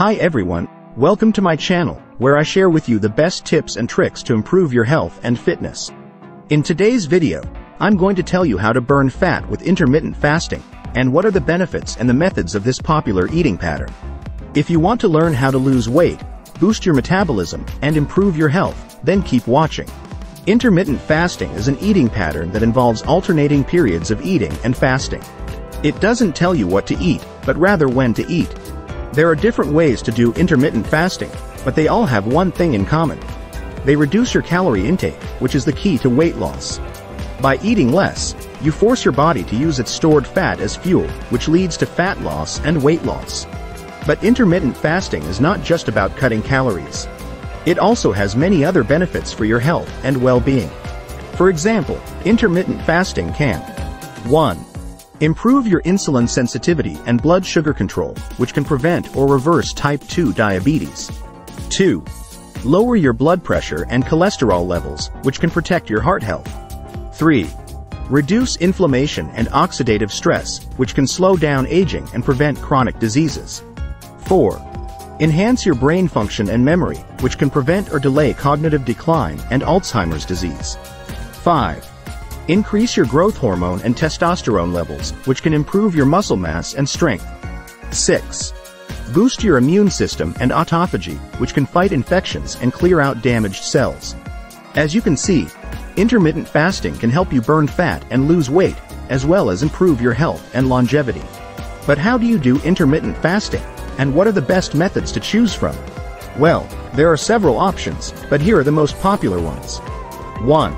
Hi everyone, welcome to my channel, where I share with you the best tips and tricks to improve your health and fitness. In today's video, I'm going to tell you how to burn fat with intermittent fasting, and what are the benefits and the methods of this popular eating pattern. If you want to learn how to lose weight, boost your metabolism, and improve your health, then keep watching. Intermittent fasting is an eating pattern that involves alternating periods of eating and fasting. It doesn't tell you what to eat, but rather when to eat. There are different ways to do intermittent fasting, but they all have one thing in common. They reduce your calorie intake, which is the key to weight loss. By eating less, you force your body to use its stored fat as fuel, which leads to fat loss and weight loss. But intermittent fasting is not just about cutting calories. It also has many other benefits for your health and well-being. For example, intermittent fasting can 1. Improve your insulin sensitivity and blood sugar control, which can prevent or reverse type 2 diabetes. 2. Lower your blood pressure and cholesterol levels, which can protect your heart health. 3. Reduce inflammation and oxidative stress, which can slow down aging and prevent chronic diseases. 4. Enhance your brain function and memory, which can prevent or delay cognitive decline and Alzheimer's disease. 5. Increase your growth hormone and testosterone levels, which can improve your muscle mass and strength. 6. Boost your immune system and autophagy, which can fight infections and clear out damaged cells. As you can see, intermittent fasting can help you burn fat and lose weight, as well as improve your health and longevity. But how do you do intermittent fasting? And what are the best methods to choose from? Well, there are several options, but here are the most popular ones. 1.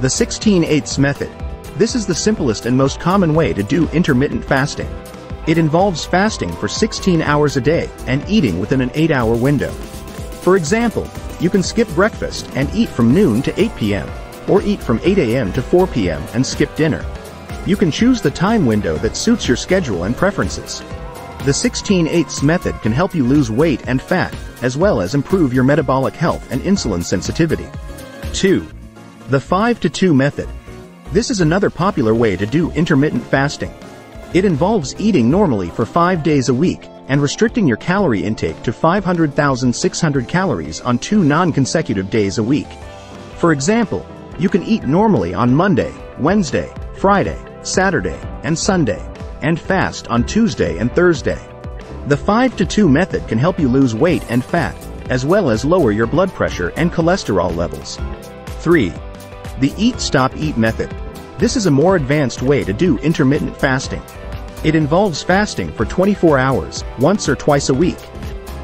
The 16-8 method. This is the simplest and most common way to do intermittent fasting. It involves fasting for 16 hours a day and eating within an 8-hour window. For example, you can skip breakfast and eat from noon to 8 p.m., or eat from 8 a.m. to 4 p.m. and skip dinner. You can choose the time window that suits your schedule and preferences. The 16-8 method can help you lose weight and fat, as well as improve your metabolic health and insulin sensitivity. 2. The 5-2 method. This is another popular way to do intermittent fasting. It involves eating normally for 5 days a week, and restricting your calorie intake to 500,600 calories on 2 non-consecutive days a week. For example, you can eat normally on Monday, Wednesday, Friday, Saturday, and Sunday, and fast on Tuesday and Thursday. The 5-2 method can help you lose weight and fat, as well as lower your blood pressure and cholesterol levels. 3. The Eat Stop Eat method. This is a more advanced way to do intermittent fasting. It involves fasting for 24 hours, once or twice a week.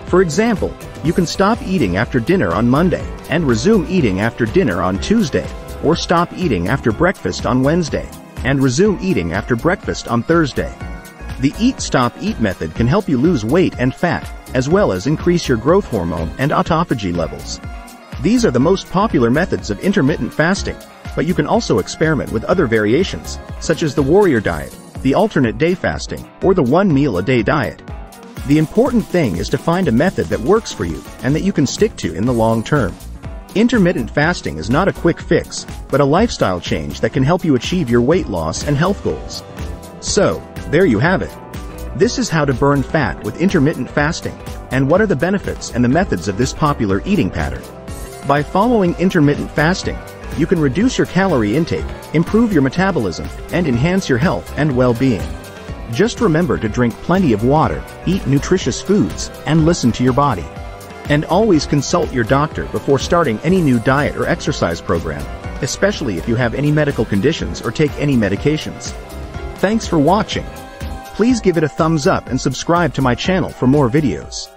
For example, you can stop eating after dinner on Monday, and resume eating after dinner on Tuesday, or stop eating after breakfast on Wednesday, and resume eating after breakfast on Thursday. The Eat Stop Eat method can help you lose weight and fat, as well as increase your growth hormone and autophagy levels. These are the most popular methods of intermittent fasting, but you can also experiment with other variations, such as the warrior diet, the alternate day fasting, or the one meal a day diet. The important thing is to find a method that works for you and that you can stick to in the long term. Intermittent fasting is not a quick fix, but a lifestyle change that can help you achieve your weight loss and health goals. So, there you have it. This is how to burn fat with intermittent fasting, and what are the benefits and the methods of this popular eating pattern. By following intermittent fasting, you can reduce your calorie intake, improve your metabolism, and enhance your health and well-being. Just remember to drink plenty of water, eat nutritious foods, and listen to your body. And always consult your doctor before starting any new diet or exercise program, especially if you have any medical conditions or take any medications. Thanks for watching. Please give it a thumbs up and subscribe to my channel for more videos.